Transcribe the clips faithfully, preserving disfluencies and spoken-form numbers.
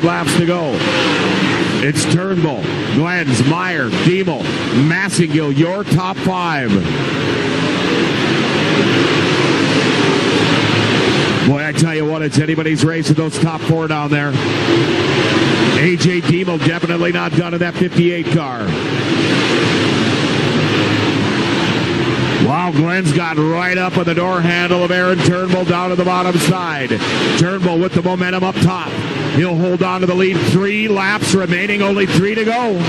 five laps to go. It's Turnbull, Glenz, Meyer, Diemel, Massengill, your top five. Boy, I tell you what, it's anybody's race with those top four down there. A J Diemel definitely not done in that fifty-eight car. Wow, Glenz got right up on the door handle of Aaron Turnbull down to the bottom side. Turnbull with the momentum up top. He'll hold on to the lead. Three laps remaining, only three to go.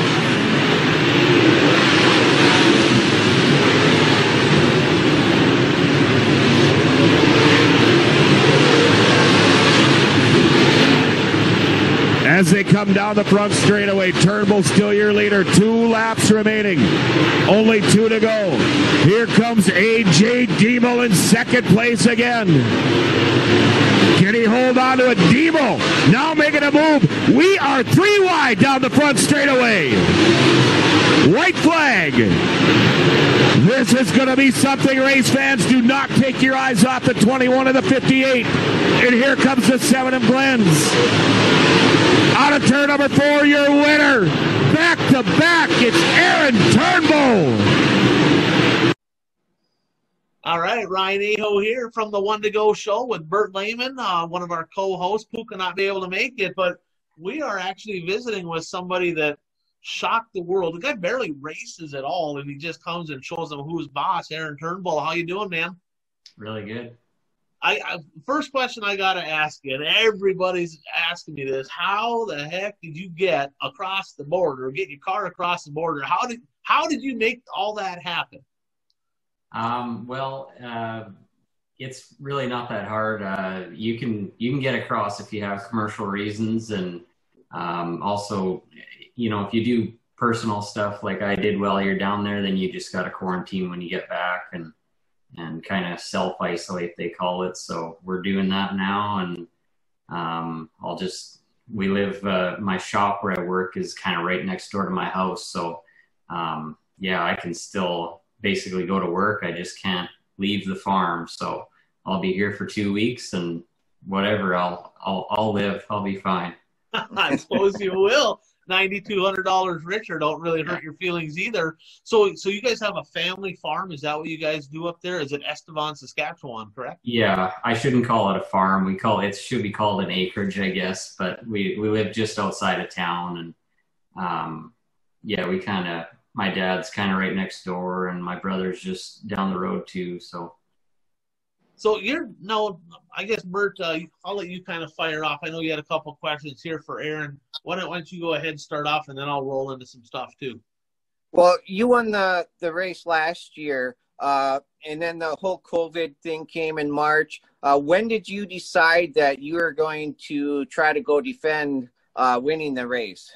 As they come down the front straightaway, Turnbull still your leader. Two laps remaining. Only two to go. Here comes A J Diemel in second place again. Can he hold on to it? Diemel now making a move. We are three wide down the front straightaway. White flag. This is going to be something, race fans. Do not take your eyes off the twenty-one and the fifty-eight. And here comes the seven of Glenz. Out of turn number four, your winner. Back to back, it's Aaron Turnbull. All right, Ryan Aho here from the One to Go Show with Bert Lehman, uh, one of our co-hosts. Pooh could not be able to make it, but we are actually visiting with somebody that shocked the world. The guy barely races at all, and he just comes and shows them who's boss. Aaron Turnbull, how you doing, man? Really good. I, I first question I got to ask you, and everybody's asking me this, how the heck did you get across the border, get your car across the border? How did how did you make all that happen? Um, well, uh, it's really not that hard. Uh, you can you can get across if you have commercial reasons, and um, also, you know, if you do personal stuff like I did while you're down there, then you just got to quarantine when you get back, and and kind of self-isolate, they call it. So we're doing that now, and um, I'll just, we live, uh, my shop where I work is kind of right next door to my house. So um, yeah, I can still basically go to work. I just can't leave the farm. So I'll be here for two weeks and whatever, I'll, I'll, I'll live, I'll be fine. I suppose you will. nine thousand two hundred dollars richer don't really hurt your feelings either. So, so you guys have a family farm? Is that what you guys do up there? Is it Estevan, Saskatchewan, correct? Yeah, I shouldn't call it a farm. We call it, it should be called an acreage, I guess. But we we live just outside of town, and um, yeah, we kind of, my dad's kind of right next door, and my brother's just down the road too. So, so you're no, I guess Bert, uh, I'll let you kind of fire off. I know you had a couple questions here for Aaron. Why don't, why don't you go ahead and start off, and then I'll roll into some stuff too. Well, you won the, the race last year, uh, and then the whole COVID thing came in March. Uh, when did you decide that you were going to try to go defend uh, winning the race?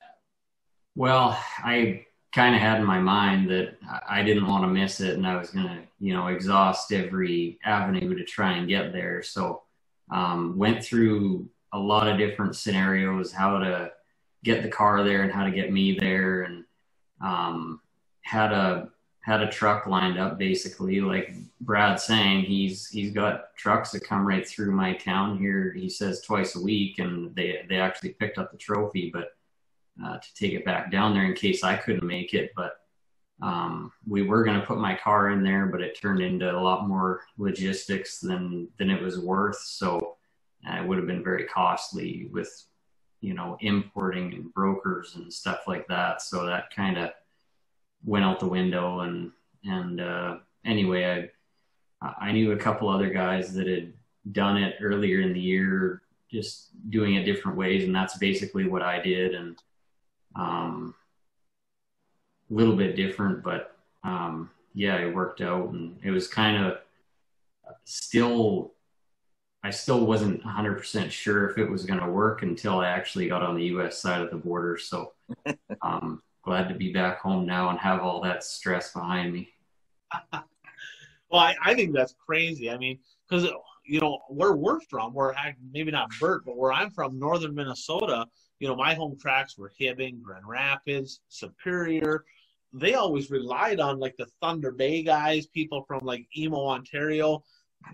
Well, I kind of had in my mind that I didn't want to miss it, and I was going to, you know, exhaust every avenue to try and get there. So um, went through a lot of different scenarios, how to get the car there and how to get me there. And um, had a, had a truck lined up, basically, like Brad saying, he's, he's got trucks that come right through my town here. He says twice a week, and they, they actually picked up the trophy, but Uh, to take it back down there in case I couldn't make it. But um, we were going to put my car in there, but it turned into a lot more logistics than than it was worth. So uh, it would have been very costly with, you know, importing and brokers and stuff like that. So that kind of went out the window. And and uh, anyway, I I knew a couple other guys that had done it earlier in the year, just doing it different ways, and that's basically what I did. And um a little bit different, but um yeah, it worked out, and it was kind of still, I still wasn't one hundred percent sure if it was going to work until I actually got on the U S side of the border. So um glad to be back home now and have all that stress behind me. Well, I, I think that's crazy. I mean, because you know where we're from, where I, maybe not Bert, but where I'm from, northern Minnesota, you know, my home tracks were Hibbing, Grand Rapids, Superior. They always relied on, like, the Thunder Bay guys, people from, like, Emo, Ontario.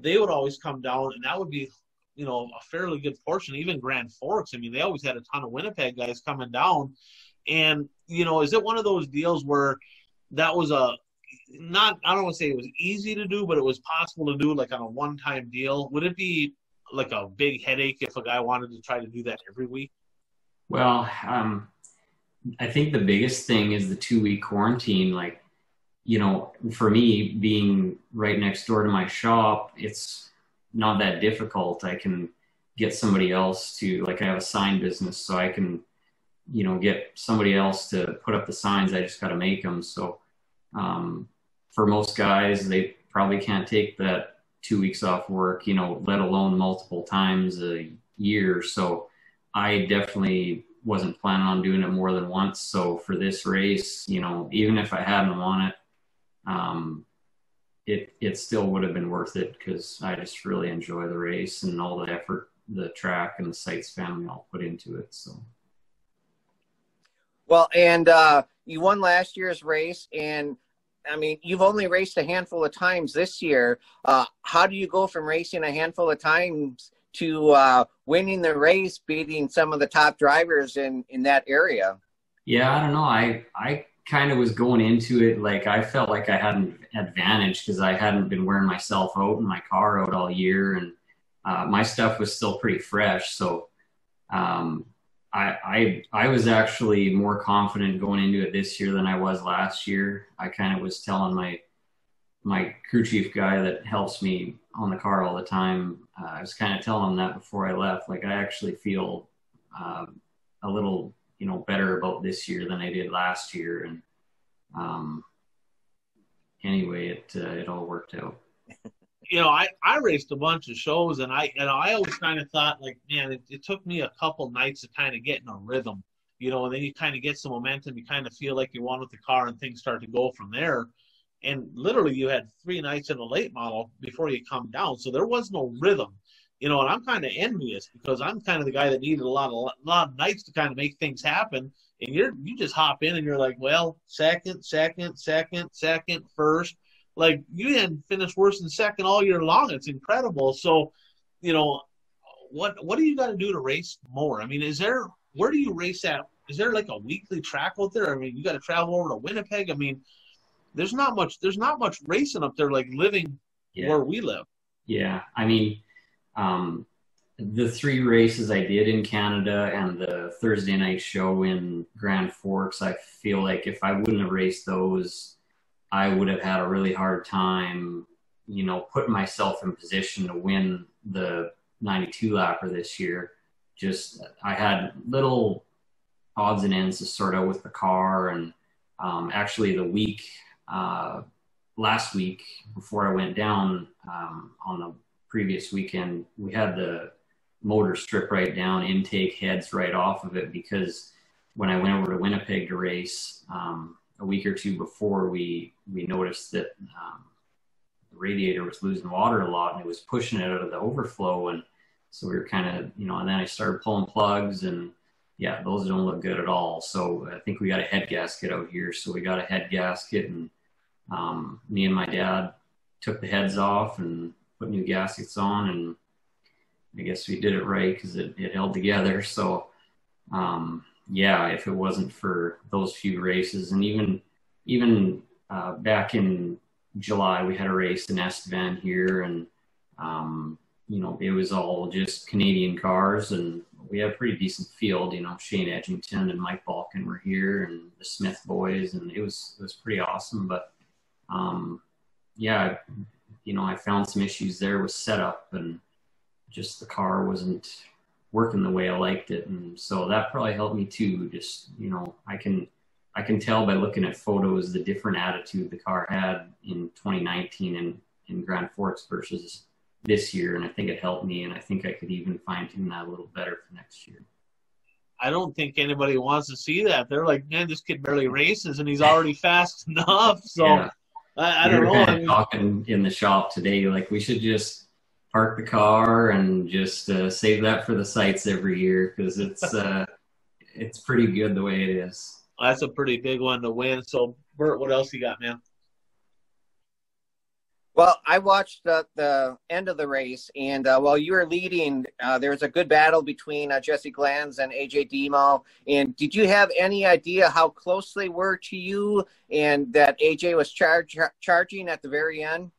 They would always come down, and that would be you know, a fairly good portion, even Grand Forks. I mean, they always had a ton of Winnipeg guys coming down. And, you know, is it one of those deals where that was a, not, I don't want to say it was easy to do, but it was possible to do, like on a one-time deal? Would it be like a big headache if a guy wanted to try to do that every week? Well, um, I think the biggest thing is the two-week quarantine. Like, you know, for me, being right next door to my shop, it's not that difficult. I can get somebody else to, like, I have a sign business, so I can, you know, get somebody else to put up the signs. I just got to make them. So um, for most guys, they probably can't take that two weeks off work, you know, let alone multiple times a year. So I definitely wasn't planning on doing it more than once. So for this race, you know, even if I hadn't won it, um, it, it still would have been worth it, because I just really enjoy the race and all the effort the track and the sites family all put into it. So. Well, and uh, you won last year's race, and I mean, you've only raced a handful of times this year. Uh, how do you go from racing a handful of times to uh, winning the race, beating some of the top drivers in, in that area? Yeah, I don't know. I, I kind of was going into it, like, I felt like I had an advantage because I hadn't been wearing myself out and my car out all year, and uh, my stuff was still pretty fresh. So, um, I, I, I was actually more confident going into it this year than I was last year. I kind of was telling my, my crew chief guy that helps me on the car all the time, uh, I was kind of telling him that before I left, like, I actually feel um, a little, you know, better about this year than I did last year. And um, anyway, it, uh, it all worked out. You know, I, I raced a bunch of shows, and I, you know, I always kind of thought, like, man, it, it took me a couple nights to kind of get in a rhythm, you know, and then you kind of get some momentum, you kind of feel like you won with the car, and things start to go from there. And literally you had three nights in a late model before you come down. So there was no rhythm, you know, and I'm kind of envious, because I'm kind of the guy that needed a lot of, a lot of nights to kind of make things happen. And you're, you just hop in and you're like, well, second, second, second, second, first. Like, you didn't finish worse than second all year long. It's incredible. So, you know, what what do you got to do to race more? I mean, is there, where do you race at? Is there like a weekly track out there? I mean, you got to travel over to Winnipeg. I mean, there's not much there's not much racing up there, like living yeah. where we live. Yeah, I mean, um, the three races I did in Canada and the Thursday night show in Grand Forks, I feel like if I wouldn't have raced those, I would have had a really hard time, you know, putting myself in position to win the ninety-two lapper this year. Just, I had little odds and ends to sort out with the car. And um, actually the week, uh, last week before I went down, um, on the previous weekend, we had the motor strip right down, intake heads right off of it, because when I went over to Winnipeg to race, um, a week or two before, we, we noticed that um, the radiator was losing water a lot, and it was pushing it out of the overflow. And so we were kind of, you know, and then I started pulling plugs, and yeah, those don't look good at all. So I think we got a head gasket out here. So we got a head gasket, and um, me and my dad took the heads off and put new gaskets on, and I guess we did it right, because it, it held together. So, um, yeah, if it wasn't for those few races, and even even uh, back in July, we had a race in Estevan here, and um, you know, it was all just Canadian cars, and we had a pretty decent field. You know, Shane Edgington and Mike Balkin were here, and the Smith boys, and it was it was pretty awesome. But um, yeah, you know, I found some issues there with setup, and just the car wasn't working the way I liked it. And so that probably helped me too. Just, you know, I can, I can tell by looking at photos, the different attitude the car had in twenty nineteen in, in Grand Forks versus this year. And I think it helped me. And I think I could even fine tune that a little better for next year. I don't think anybody wants to see that. They're like, man, this kid barely races and he's already fast enough. So yeah. I, I we don't know. Kind of talking in the shop today, like, we should just park the car and just uh, save that for the sites every year, because it's uh, it's pretty good the way it is. Well, that's a pretty big one to win. So, Bert, what else you got, man? Well, I watched uh, the end of the race, and uh, while you were leading, uh, there was a good battle between uh, Jesse Glenz and A J Diemel. And did you have any idea how close they were to you and that A J was char char charging at the very end?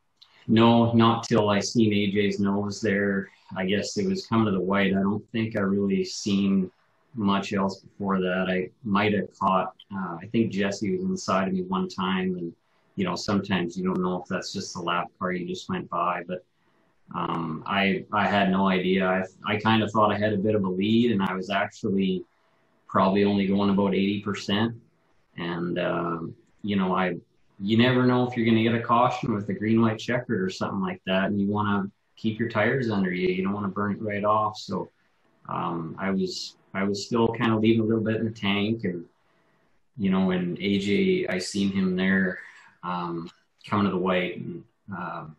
No, not till I seen A J's nose there. I guess it was coming to the white. I don't think I really seen much else before that. I might have caught, uh, I think Jesse was inside of me one time, and you know, sometimes you don't know if that's just the lap car you just went by, but um, I I had no idea. I, I kind of thought I had a bit of a lead, and I was actually probably only going about eighty percent. And, uh, you know, I you never know if you're going to get a caution with a green-white checkered or something like that, and you want to keep your tires under you. You don't want to burn it right off. So um, I was I was still kind of leaving a little bit in the tank. And, you know, when A J, I seen him there, um coming to the white, and um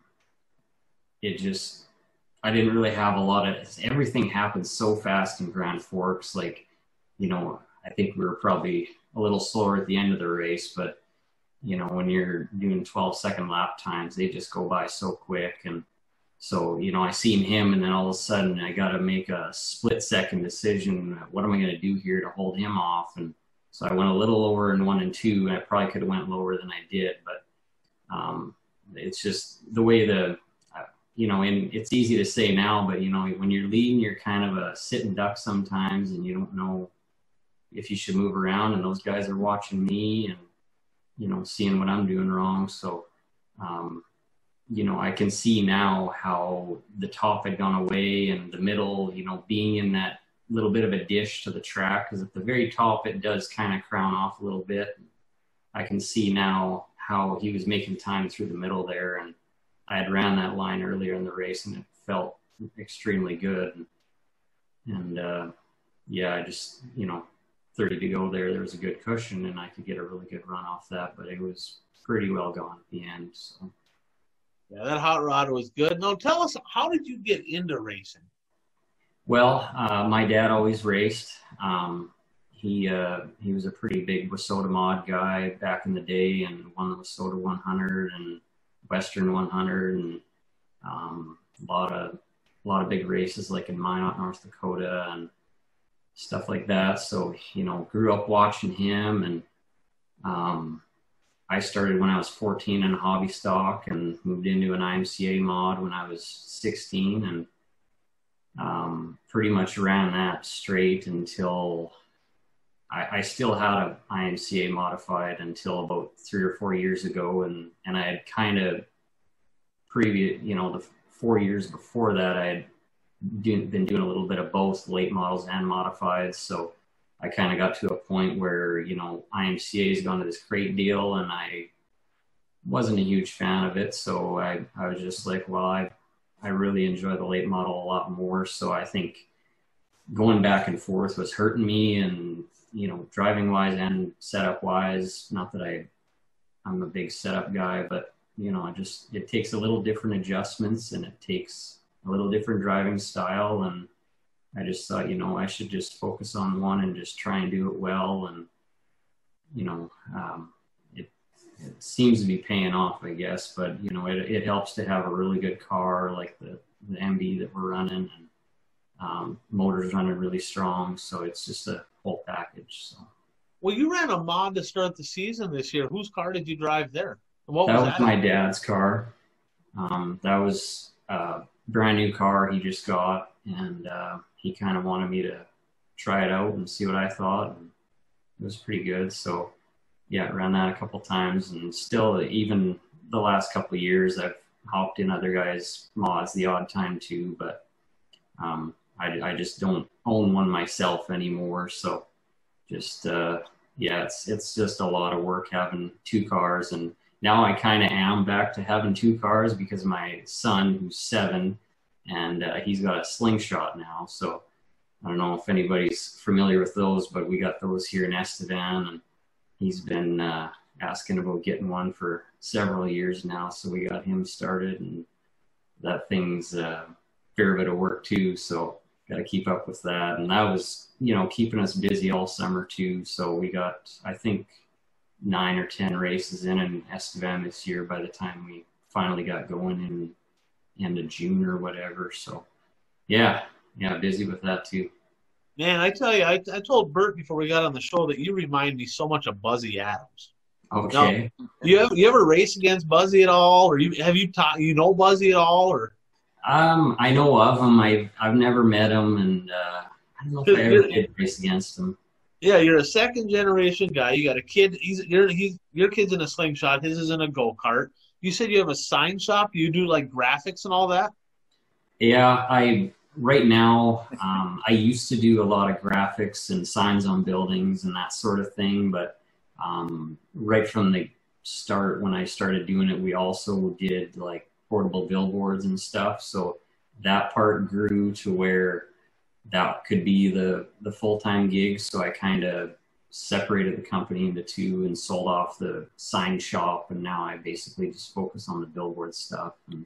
it just I didn't really have a lot of everything happened so fast in Grand Forks. Like, you know, I think we were probably a little slower at the end of the race, but you know, when you're doing twelve second lap times, they just go by so quick. And so, you know, I seen him, and then all of a sudden I gotta make a split second decision. What am I gonna do here to hold him off? And so I went a little lower in one and two, and I probably could have went lower than I did, but um, it's just the way the, uh, you know, and it's easy to say now, but you know, when you're leading, you're kind of a sitting duck sometimes, and you don't know if you should move around, and those guys are watching me and, you know, seeing what I'm doing wrong. So, um, you know, I can see now how the top had gone away and the middle, you know, being in that little bit of a dish to the track, because at the very top it does kind of crown off a little bit. I can see now how he was making time through the middle there, and I had ran that line earlier in the race, and it felt extremely good. And, and uh, yeah, I just, you know, thirty to go there, there was a good cushion, and I could get a really good run off that, but it was pretty well gone at the end. So yeah, that hot rod was good. Now tell us, how did you get into racing? Well, uh, my dad always raced. Um, he, uh, he was a pretty big Wissota mod guy back in the day, and won the Wissota one hundred and Western one hundred, and um, a lot of, a lot of big races like in Minot, North Dakota and stuff like that. So, you know, grew up watching him, and um, I started when I was fourteen in hobby stock, and moved into an I M C A mod when I was sixteen, and um pretty much ran that straight until I, I still had an I M C A modified until about three or four years ago, and and I had kind of previous, you know, the four years before that I had do, been doing a little bit of both late models and modifieds. So I kind of got to a point where, you know, I M C A has gone to this crate deal, and I wasn't a huge fan of it. So I I was just like, well, I I really enjoy the late model a lot more. So I think going back and forth was hurting me, and, you know, driving wise and setup wise, not that I, I'm a big setup guy, but you know, I just, it takes a little different adjustments, and it takes a little different driving style. And I just thought, you know, I should just focus on one and just try and do it well. And, you know, um, it seems to be paying off, I guess, but you know, it, it helps to have a really good car like the, the M B that we're running, and um, motors running really strong. So it's just a whole package. So. Well, you ran a mod to start the season this year. Whose car did you drive there? And what that was, was that? My dad's car. Um, that was a brand new car he just got, and uh, he kind of wanted me to try it out and see what I thought. And it was pretty good. So yeah, ran that a couple times, and still, even the last couple of years, I've hopped in other guys' mods the odd time too, but um, I, I just don't own one myself anymore. So just, uh, yeah, it's, it's just a lot of work having two cars. And now I kind of am back to having two cars because my son, who's seven, and uh, he's got a slingshot now. So I don't know if anybody's familiar with those, but we got those here in Estevan, and he's been uh, asking about getting one for several years now, so we got him started, and that thing's a fair bit of work too, so got to keep up with that. And that was, you know, keeping us busy all summer too, so we got, I think, nine or ten races in in Estevan this year by the time we finally got going in end of June or whatever. So yeah, yeah, busy with that too. Man, I tell you, I, I told Bert before we got on the show that you remind me so much of Buzzy Adams. Okay. Now, do you ever, you ever race against Buzzy at all, or you have you taught you know Buzzy at all, or? Um, I know of him. I've I've never met him, and uh, I don't know if I ever did race against him. Yeah, you're a second generation guy. You got a kid. He's your he's your kid's in a slingshot. His is in a go kart. You said you have a sign shop. You do like graphics and all that. Yeah, I. Right now, um, I used to do a lot of graphics and signs on buildings and that sort of thing. But um, right from the start, when I started doing it, we also did like portable billboards and stuff. So that part grew to where that could be the, the full-time gig. So I kind of separated the company into two and sold off the sign shop. And now I basically just focus on the billboard stuff. And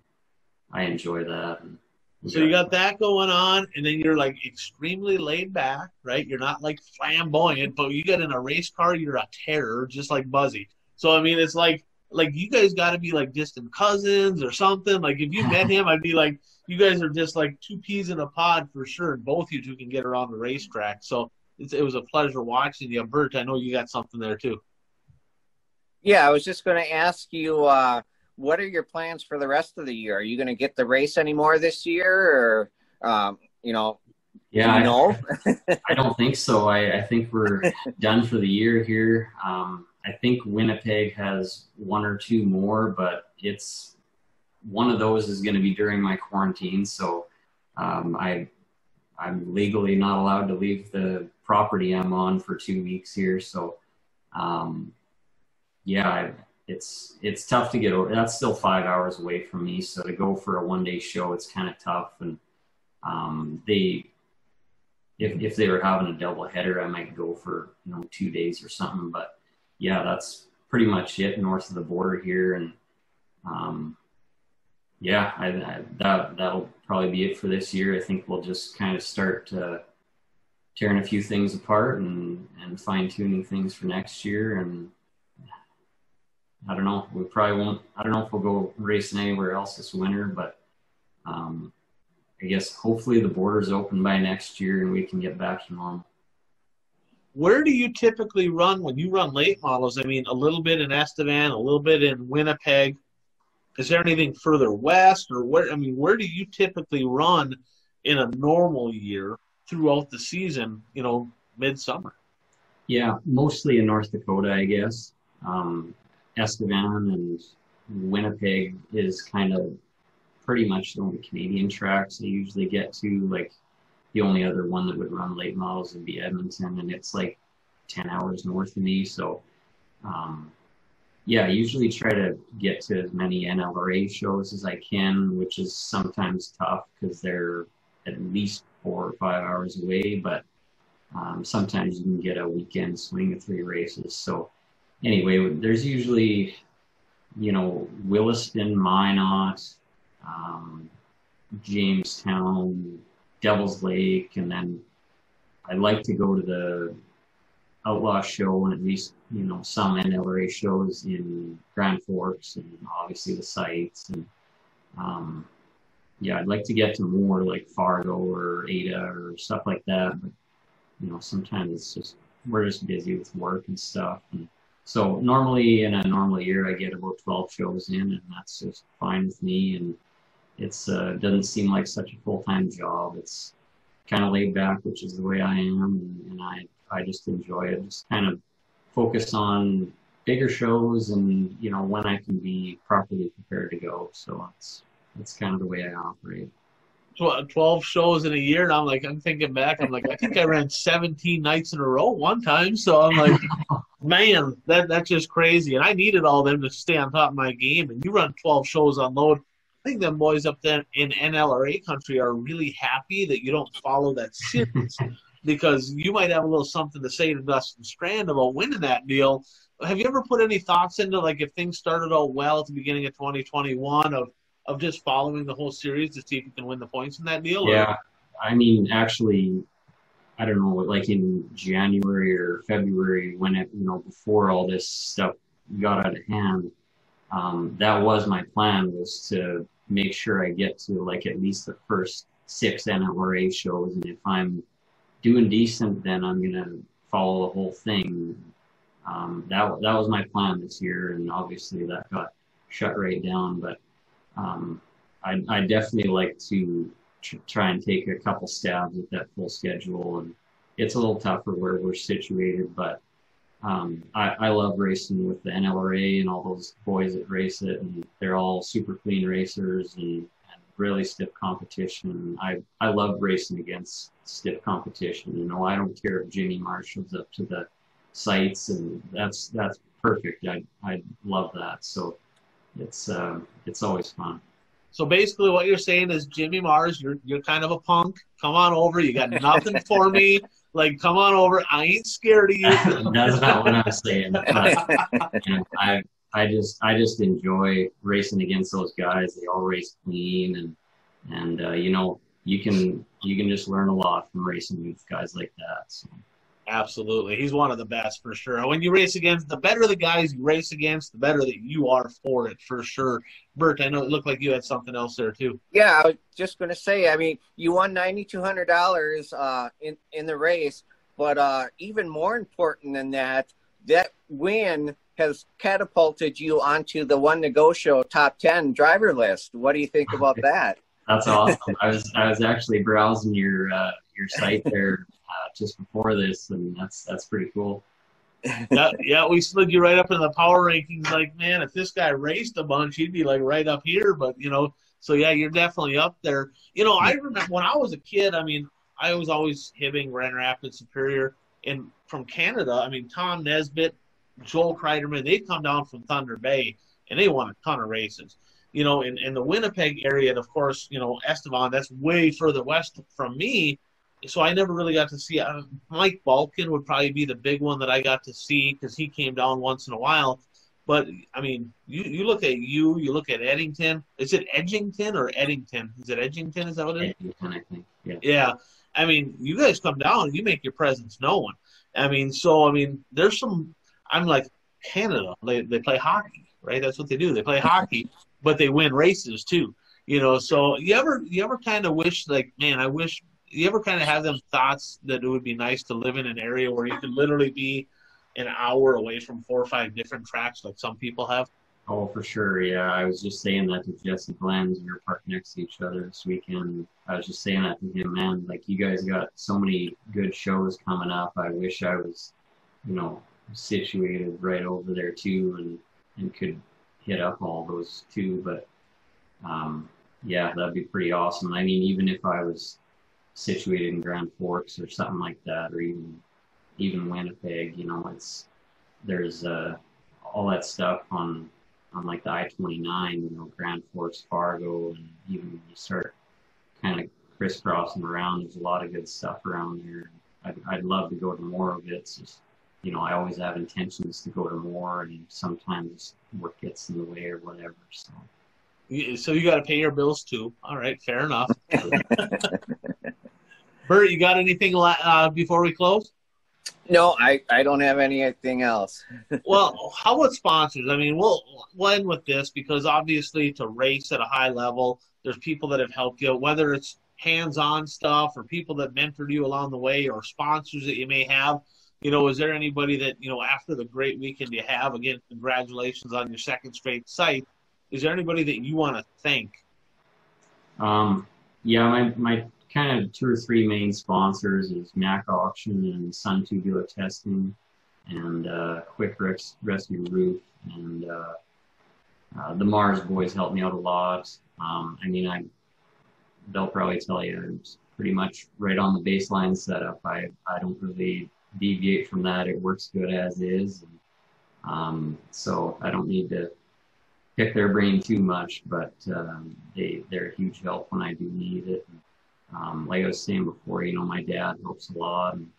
I enjoy that. And so you got that going on, and then you're like extremely laid back, right? You're not like flamboyant, but you get in a race car, you're a terror, just like Buzzy. So I mean, it's like like you guys got to be like distant cousins or something. Like if you met him, I'd be like, you guys are just like two peas in a pod for sure. Both you two can get around the racetrack. So it's, it was a pleasure watching you, Bert. I know you got something there too. Yeah, I was just going to ask you. Uh... What are your plans for the rest of the year? Are you going to get the race anymore this year, or um, you know? Yeah, you know? I, I don't think so. I, I think we're done for the year here. Um, I think Winnipeg has one or two more, but it's one of those is going to be during my quarantine, so um, I I'm legally not allowed to leave the property I'm on for two weeks here. So um, yeah. I, It's it's tough to get over. That's still five hours away from me, so to go for a one-day show, it's kind of tough. And um, they, if if they were having a double header, I might go for you know two days or something. But yeah, that's pretty much it north of the border here. And um, yeah, I, I, that that'll probably be it for this year. I think we'll just kind of start uh, tearing a few things apart and and fine-tuning things for next year. And I don't know. We probably won't. I don't know if we'll go racing anywhere else this winter, but um, I guess hopefully the border's open by next year and we can get back to normal. Where do you typically run when you run late models? I mean, a little bit in Estevan, a little bit in Winnipeg. Is there anything further west, or where? I mean, where do you typically run in a normal year throughout the season? You know, midsummer. Yeah, mostly in North Dakota, I guess. Um, Estevan and Winnipeg is kind of pretty much the only Canadian tracks I usually get to. Like the only other one that would run late models would be Edmonton, and it's like ten hours north of me. So um, yeah, I usually try to get to as many N L R A shows as I can, which is sometimes tough because they're at least four or five hours away, but um, sometimes you can get a weekend swing of three races. So anyway, there's usually, you know, Williston, Minot, um, Jamestown, Devil's Lake, and then I like to go to the Outlaw Show and at least, you know, some N L R A shows in Grand Forks and obviously the sites. And um, yeah, I'd like to get to more like Fargo or Ada or stuff like that. But, you know, sometimes it's just, we're just busy with work and stuff. And so normally in a normal year, I get about twelve shows in, and that's just fine with me. And it's uh, doesn't seem like such a full-time job. It's kind of laid back, which is the way I am. And, and I, I just enjoy it. Just kind of focus on bigger shows and, you know, when I can be properly prepared to go. So it's, it's kind of the way I operate. twelve shows in a year, and I'm like, I'm thinking back, I'm like, I think I ran seventeen nights in a row one time, so I'm like, man, that that's just crazy, and I needed all them to stay on top of my game, and you run twelve shows on load. I think them boys up there in N L R A country are really happy that you don't follow that series, because you might have a little something to say to Dustin Strand about winning that deal. Have you ever put any thoughts into, like, if things started out well at the beginning of twenty twenty-one, of of just following the whole series to see if you can win the points in that deal? Or? Yeah. I mean, actually, I don't know, like in January or February when it, you know, before all this stuff got out of hand, um, that was my plan, was to make sure I get to like at least the first six N L R A shows, and if I'm doing decent, then I'm gonna follow the whole thing. Um, that that was my plan this year, and obviously that got shut right down. But um, I I definitely like to tr try and take a couple stabs at that full schedule, and it's a little tougher where we're situated. But um, I I love racing with the N L R A and all those boys that race it, and they're all super clean racers and, and really stiff competition. I I love racing against stiff competition. You know, I don't care if Jimmy Mars shows up to the sites, and that's that's perfect. I I love that. So it's uh, it's always fun. So basically, what you're saying is, Jimmy Mars, you're you're kind of a punk. Come on over. You got nothing for me. Like, come on over. I ain't scared of you. That's not what I'm saying. But, you know, I I just I just enjoy racing against those guys. They all race clean, and and uh, you know, you can you can just learn a lot from racing with guys like that. So. Absolutely. He's one of the best for sure. When you race against, the better the guys you race against, the better that you are for it, for sure. Bert, I know it looked like you had something else there too. Yeah, I was just going to say, I mean, you won nine thousand two hundred dollars uh, in, in the race, but uh, even more important than that, that win has catapulted you onto the One to Go Show top ten driver list. What do you think about that? That's awesome. I was, I was actually browsing your, uh, your site there Uh, just before this, and that's that's pretty cool. Yeah, yeah, we slid you right up in the power rankings. Like, man, if this guy raced a bunch, he'd be like right up here. But you know, so yeah, you're definitely up there. You know, I remember when I was a kid. I mean, I was always hibbing Grand Rapids, Superior, and from Canada. I mean, Tom Nesbitt, Joel Kreiderman, they come down from Thunder Bay, and they won a ton of races. You know, in in the Winnipeg area, and of course, you know, Estevan. That's way further west from me. So I never really got to see uh, Mike Balkin would probably be the big one that I got to see because he came down once in a while. But, I mean, you, you look at you, you look at Edgington. Is it Edgington or Edgington? Is it Edgington? Is that what it is? Edgington, I think. Yeah. Yeah. I mean, you guys come down and you make your presence known. I mean, so, I mean, there's some – I'm like Canada. They, they play hockey, right? That's what they do. They play hockey, but they win races too. You know, so you ever, you ever kind of wish, like, man, I wish – you ever kind of have them thoughts that it would be nice to live in an area where you could literally be an hour away from four or five different tracks like some people have? Oh, for sure, yeah. I was just saying that to Jesse Glenz. We were parked next to each other this weekend. I was just saying that to him, man, like, you guys got so many good shows coming up. I wish I was, you know, situated right over there too and, and could hit up all those too. But, um, yeah, that'd be pretty awesome. I mean, even if I was situated in Grand Forks or something like that, or even even Winnipeg, you know, it's there's uh all that stuff on on like the I twenty-nine, you know, Grand Forks, Fargo, and even when you start kind of crisscrossing around, there's a lot of good stuff around here. I'd, I'd love to go to more of it. It's just, you know, I always have intentions to go to more, and sometimes work gets in the way or whatever. So so you got to pay your bills too. All right, fair enough. Bert, you got anything uh, before we close? No, I, I don't have anything else. Well, how about sponsors? I mean, we'll, we'll end with this because obviously to race at a high level, there's people that have helped you, whether it's hands-on stuff or people that mentored you along the way or sponsors that you may have. You know, is there anybody that, you know, after the great weekend you have, again, congratulations on your second straight site, is there anybody that you want to thank? Um, yeah, my my – kind of two or three main sponsors is Mac Auction and Sun Tubular Testing, and uh, Quick Rescue Roof, and uh, uh, the Mars boys helped me out a lot. Um, I mean, I they'll probably tell you I'm pretty much right on the baseline setup. I I don't really deviate from that. It works good as is, um, so I don't need to pick their brain too much. But um, they they're a huge help when I do need it. Um, like I was saying before, you know, my dad helps a lot, and,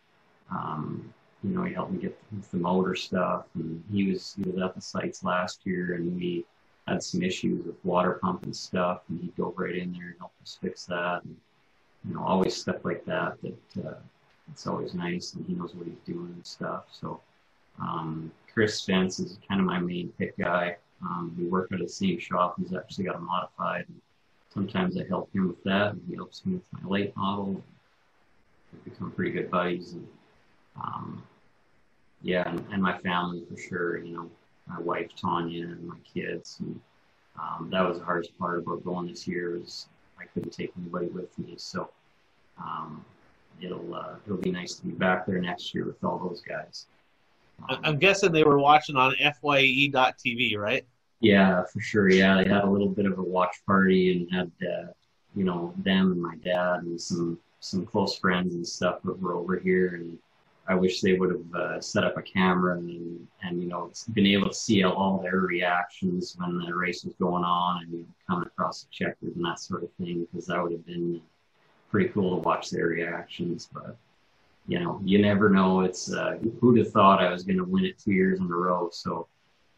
um, you know, he helped me get with the motor stuff, and he was, he was at the sites last year, and we had some issues with water pump and stuff, and he'd go right in there and help us fix that, and, you know, always stuff like that, that uh, it's always nice, and he knows what he's doing and stuff. So um, Chris Spence is kind of my main pick guy. Um, we work at a same shop. He's actually got it modified. And sometimes I help him with that, and he helps me with my late model. We've become pretty good buddies. And, um, yeah, and, and my family for sure, you know, my wife, Tanya, and my kids. And, um, that was the hardest part about going this year is I couldn't take anybody with me. So um, it'll, uh, it'll be nice to be back there next year with all those guys. Um, I'm guessing they were watching on F Y E dot T V, right? Yeah, for sure. Yeah, they had a little bit of a watch party and had, uh, you know, them and my dad and some, some close friends and stuff that were over here. And I wish they would have uh, set up a camera and, and, you know, been able to see all their reactions when the race was going on and, you know, coming across the checkers and that sort of thing, because that would have been pretty cool to watch their reactions. But, you know, you never know. It's uh, who'd have thought I was going to win it two years in a row. So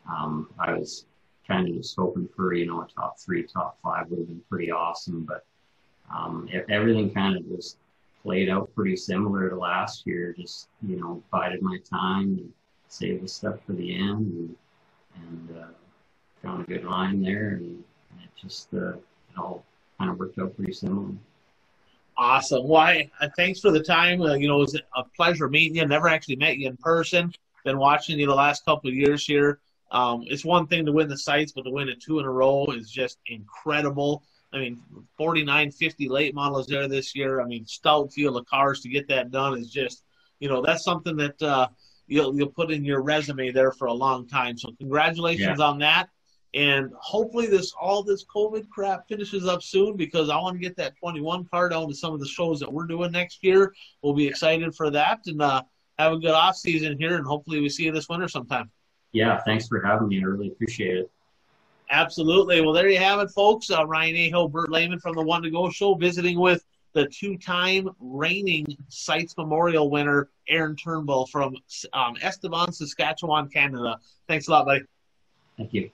um, I was kind of just hoping for, you know, a top three, top five would have been pretty awesome. But um, everything kind of just played out pretty similar to last year. Just, you know, bided my time and saved the stuff for the end, and, and uh, found a good line there, and, and it just uh, it all kind of worked out pretty similar. Awesome. Why? Well, thanks for the time. Uh, you know, it was a pleasure meeting you. Never actually met you in person. Been watching you the last couple of years here. Um, it's one thing to win the sites, but to win it two in a row is just incredible. I mean, forty-nine fifty late models there this year. I mean, stout field of cars to get that done is just, you know, that's something that uh, you'll, you'll put in your resume there for a long time. So congratulations yeah. on that. And hopefully this all this COVID crap finishes up soon, because I want to get that twenty-one card out to some of the shows that we're doing next year. We'll be excited for that, and uh, have a good off season here, and hopefully we see you this winter sometime. Yeah, thanks for having me. I really appreciate it. Absolutely. Well, there you have it, folks. Uh, Ryan Aho, Bert Lehman from the One to Go Show, visiting with the two-time reigning Sites Memorial winner, Aaron Turnbull from um, Estevan, Saskatchewan, Canada. Thanks a lot, buddy. Thank you.